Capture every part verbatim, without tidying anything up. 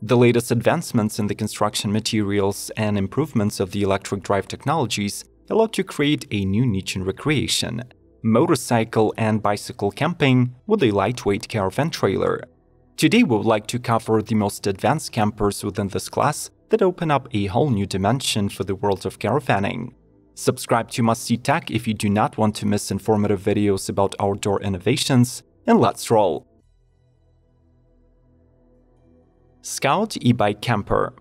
The latest advancements in the construction materials and improvements of the electric drive technologies allowed to create a new niche in recreation – motorcycle and bicycle camping with a lightweight caravan trailer. Today we would like to cover the most advanced campers within this class that open up a whole new dimension for the world of caravanning. Subscribe to Must See Tech if you do not want to miss informative videos about outdoor innovations, and let's roll! Scout E-Bike Camper.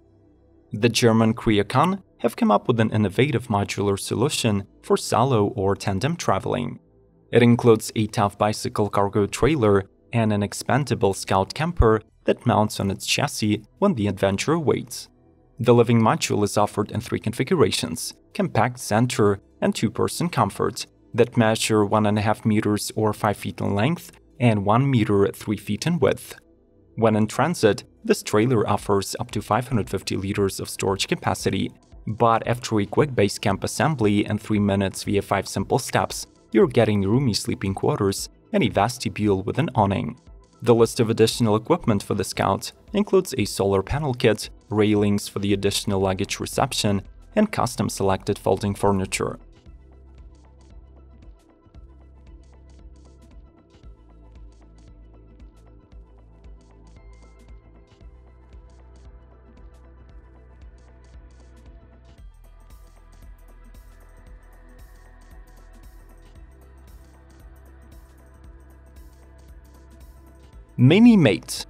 The German Creacon have come up with an innovative modular solution for solo or tandem traveling. It includes a tough bicycle cargo trailer and an expandable Scout camper that mounts on its chassis when the adventure awaits. The living module is offered in three configurations – compact, center, and two-person comfort – that measure one point five meters or five feet in length and one meter three feet in width. When in transit, this trailer offers up to five hundred fifty liters of storage capacity, but after a quick base camp assembly and three minutes via five simple steps, you're getting roomy sleeping quarters and a vestibule with an awning. The list of additional equipment for the Scout includes a solar panel kit, railings for the additional luggage reception, and custom-selected folding furniture. Mini Mate.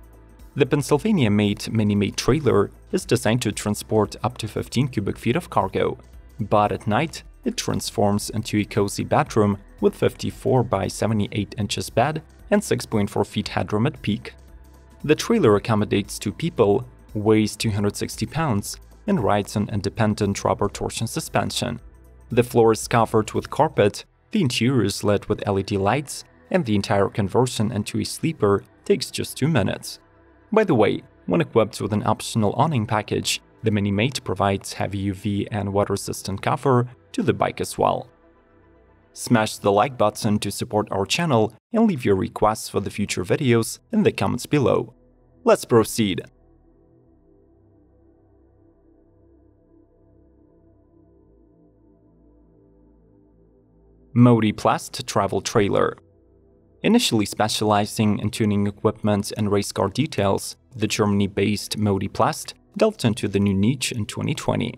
The Pennsylvania made Mini Mate trailer is designed to transport up to fifteen cubic feet of cargo, but at night it transforms into a cozy bedroom with fifty-four by seventy-eight inches bed and six point four feet headroom at peak. The trailer accommodates two people, weighs two hundred sixty pounds, and rides on independent rubber torsion suspension. The floor is covered with carpet, the interior is lit with L E D lights, and the entire conversion into a sleeper takes just two minutes. By the way, when equipped with an optional awning package, the Mini Mate provides heavy U V and water-resistant cover to the bike as well. Smash the like button to support our channel and leave your requests for the future videos in the comments below. Let's proceed! Mody Plast Travel Trailer. Initially specializing in tuning equipment and race car details, the Germany-based Mody Plast delved into the new niche in twenty twenty.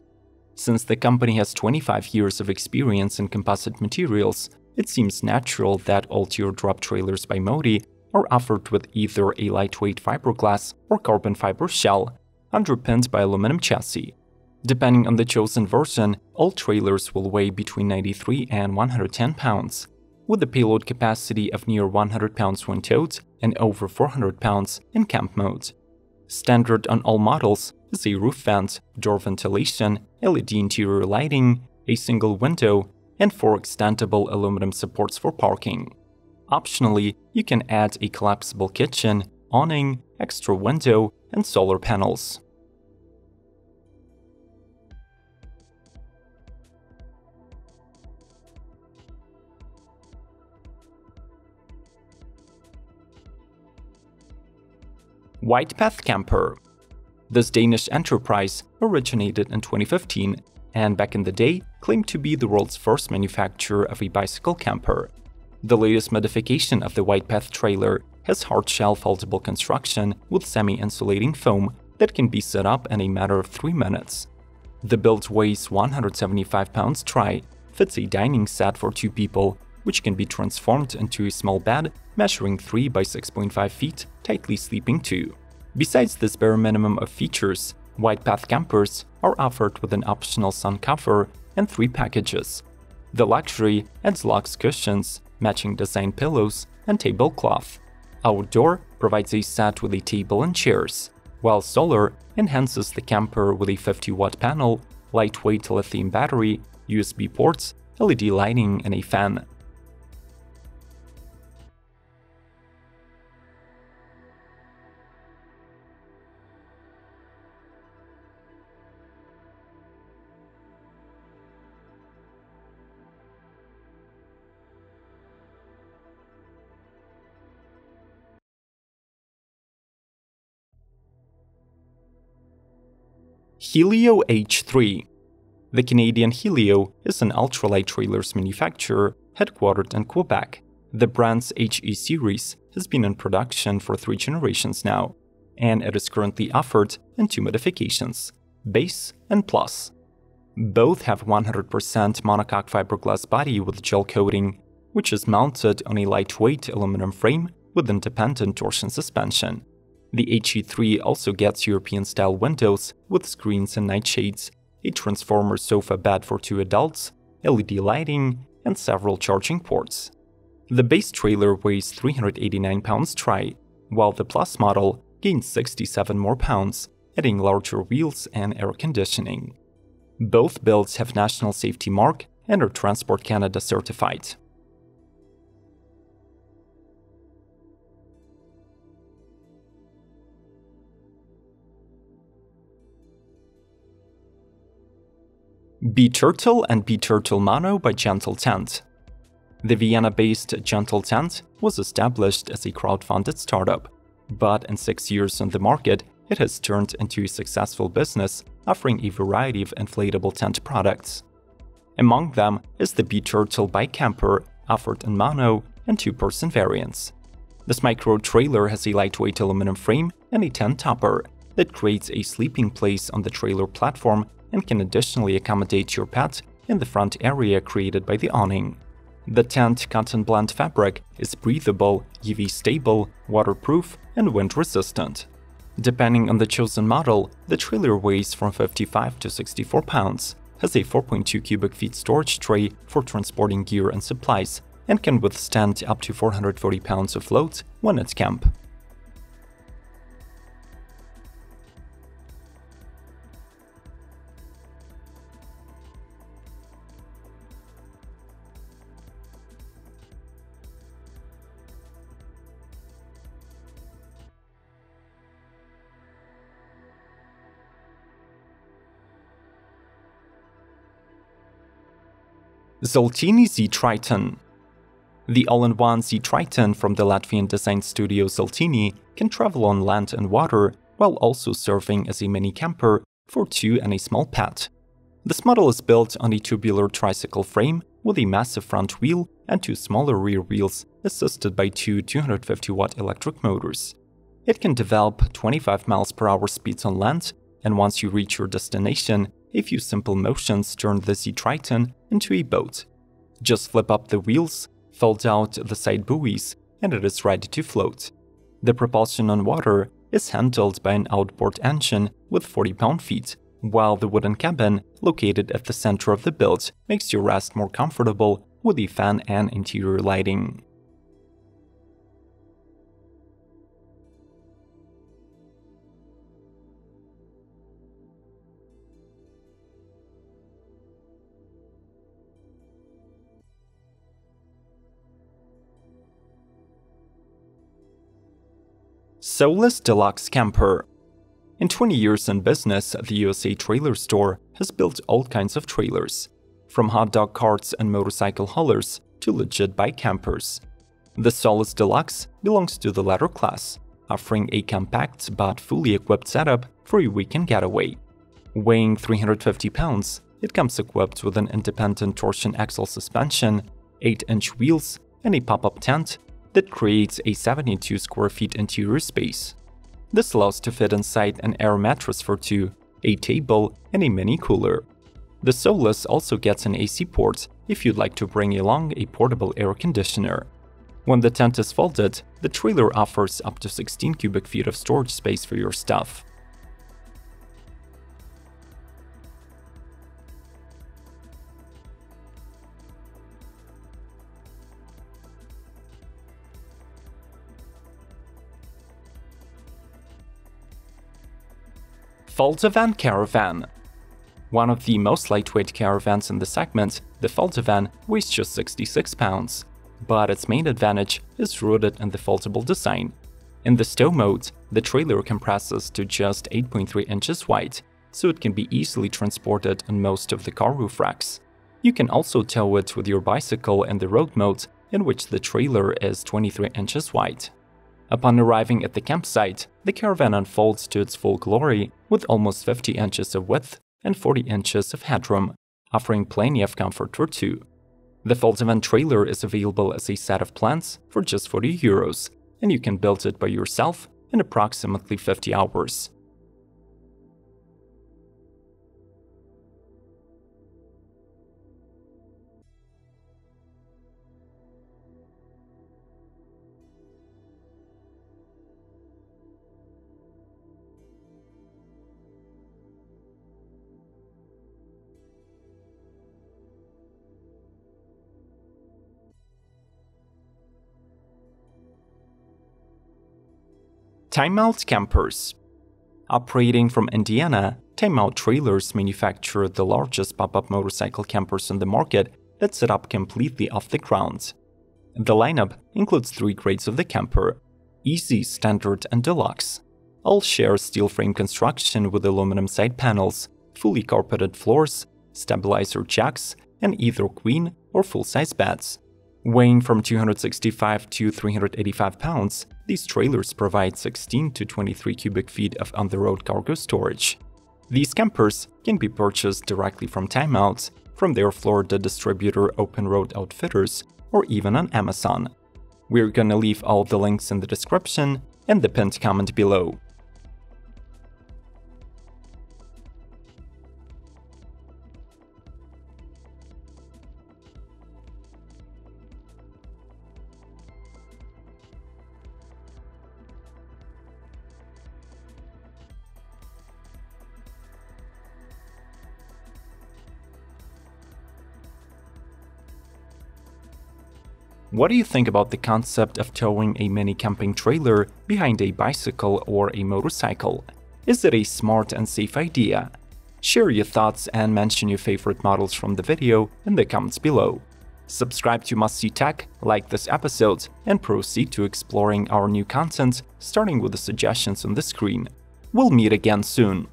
Since the company has twenty-five years of experience in composite materials, it seems natural that all teardrop trailers by Mody are offered with either a lightweight fiberglass or carbon fiber shell, underpinned by aluminum chassis. Depending on the chosen version, all trailers will weigh between ninety-three and one hundred ten pounds. With a payload capacity of near one hundred pounds when towed and over four hundred pounds in camp mode. Standard on all models is a roof vent, door ventilation, L E D interior lighting, a single window, and four extendable aluminum supports for parking. Optionally, you can add a collapsible kitchen, awning, extra window, and solar panels. Widepath Camper. This Danish enterprise originated in twenty fifteen and back in the day claimed to be the world's first manufacturer of a bicycle camper. The latest modification of the Widepath trailer has hardshell foldable construction with semi-insulating foam that can be set up in a matter of three minutes. The build weighs one hundred seventy-five pounds dry, fits a dining set for two people, which can be transformed into a small bed measuring three by six point five feet, tightly sleeping two. Besides this bare minimum of features, Widepath campers are offered with an optional sun cover and three packages. The luxury adds luxe cushions, matching design pillows and tablecloth. Outdoor provides a set with a table and chairs, while solar enhances the camper with a fifty watt panel, lightweight lithium battery, U S B ports, L E D lighting and a fan. Helio H three. The Canadian Helio is an ultralight trailers manufacturer headquartered in Quebec. The brand's H E series has been in production for three generations now, and it is currently offered in two modifications, Base and Plus. Both have one hundred percent monocoque fiberglass body with gel coating, which is mounted on a lightweight aluminum frame with independent torsion suspension. The H E three also gets European-style windows with screens and nightshades, a transformer sofa bed for two adults, L E D lighting, and several charging ports. The base trailer weighs three hundred eighty-nine pounds dry, while the Plus model gains sixty-seven more pounds, adding larger wheels and air conditioning. Both builds have National Safety Mark and are Transport Canada certified. B Turtle and B Turtle Mono by Gentle Tent. The Vienna-based Gentle Tent was established as a crowdfunded startup, but in six years on the market, it has turned into a successful business offering a variety of inflatable tent products. Among them is the B Turtle Bike Camper, offered in mono and two-person variants. This micro trailer has a lightweight aluminum frame and a tent topper that creates a sleeping place on the trailer platform and can additionally accommodate your pet in the front area created by the awning. The tent cotton blend fabric is breathable, U V stable, waterproof, and wind resistant. Depending on the chosen model, the trailer weighs from fifty-five to sixty-four pounds, has a four point two cubic feet storage tray for transporting gear and supplies, and can withstand up to four hundred forty pounds of load when at camp. Zoltini Z-Triton. The all-in-one Z-Triton from the Latvian design studio Zoltini can travel on land and water while also serving as a mini camper for two and a small pet. This model is built on a tubular tricycle frame with a massive front wheel and two smaller rear wheels assisted by two two hundred fifty watt electric motors. It can develop twenty-five miles per hour speeds on land, and once you reach your destination, a few simple motions turn the Z-Triton into a boat. Just flip up the wheels, fold out the side buoys, and it is ready to float. The propulsion on water is handled by an outboard engine with forty pound-feet, while the wooden cabin, located at the center of the build, makes your rest more comfortable with a fan and interior lighting. Solace Deluxe Camper. In twenty years in business, the U S A Trailer Store has built all kinds of trailers, from hot dog carts and motorcycle haulers to legit bike campers. The Solace Deluxe belongs to the latter class, offering a compact but fully equipped setup for a weekend getaway. Weighing three hundred fifty pounds, it comes equipped with an independent torsion axle suspension, eight inch wheels, and a pop-up tent that creates a seventy-two square feet interior space. This allows to fit inside an air mattress for two, a table, and a mini cooler. The Solace also gets an A C port if you'd like to bring along a portable air conditioner. When the tent is folded, the trailer offers up to sixteen cubic feet of storage space for your stuff. Faltavan Caravan. One of the most lightweight caravans in the segment, the Faltavan weighs just sixty-six pounds, but its main advantage is rooted in the foldable design. In the stow mode, the trailer compresses to just eight point three inches wide, so it can be easily transported on most of the car roof racks. You can also tow it with your bicycle in the road mode, in which the trailer is twenty-three inches wide. Upon arriving at the campsite, the caravan unfolds to its full glory with almost fifty inches of width and forty inches of headroom, offering plenty of comfort for two. The Faltavan trailer is available as a set of plans for just forty euros, and you can build it by yourself in approximately fifty hours. Timeout Campers. Operating from Indiana, Timeout Trailers manufacture the largest pop-up motorcycle campers on the market that set up completely off the ground. The lineup includes three grades of the camper: Easy, Standard and Deluxe. All share steel frame construction with aluminum side panels, fully carpeted floors, stabilizer jacks, and either queen or full-size beds. Weighing from two hundred sixty-five to three hundred eighty-five pounds, these trailers provide sixteen to twenty-three cubic feet of on-the-road cargo storage. These campers can be purchased directly from Timeout, from their Florida distributor Open Road Outfitters, or even on Amazon. We're gonna leave all the links in the description and the pinned comment below. What do you think about the concept of towing a mini camping trailer behind a bicycle or a motorcycle? Is it a smart and safe idea? Share your thoughts and mention your favorite models from the video in the comments below. Subscribe to Must See Tech, like this episode, and proceed to exploring our new content, starting with the suggestions on the screen. We'll meet again soon.